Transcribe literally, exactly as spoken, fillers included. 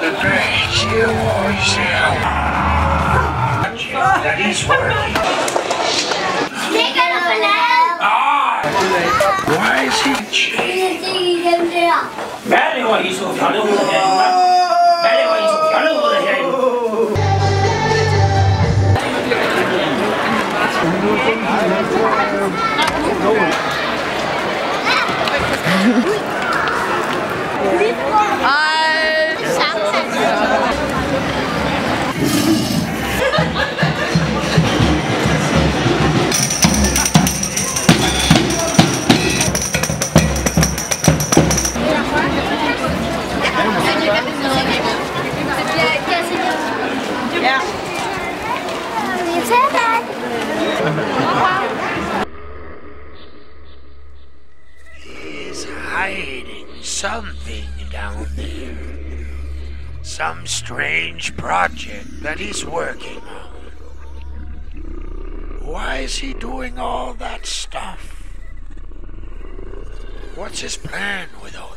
The birds you always have. That is working. Ah! Why is he cheating? Badly, what he's so funny with the head. Badly, what he's so funny with the head. I He's hiding something down there. Some strange project that he's working on. Why is he doing all that stuff? What's his plan with all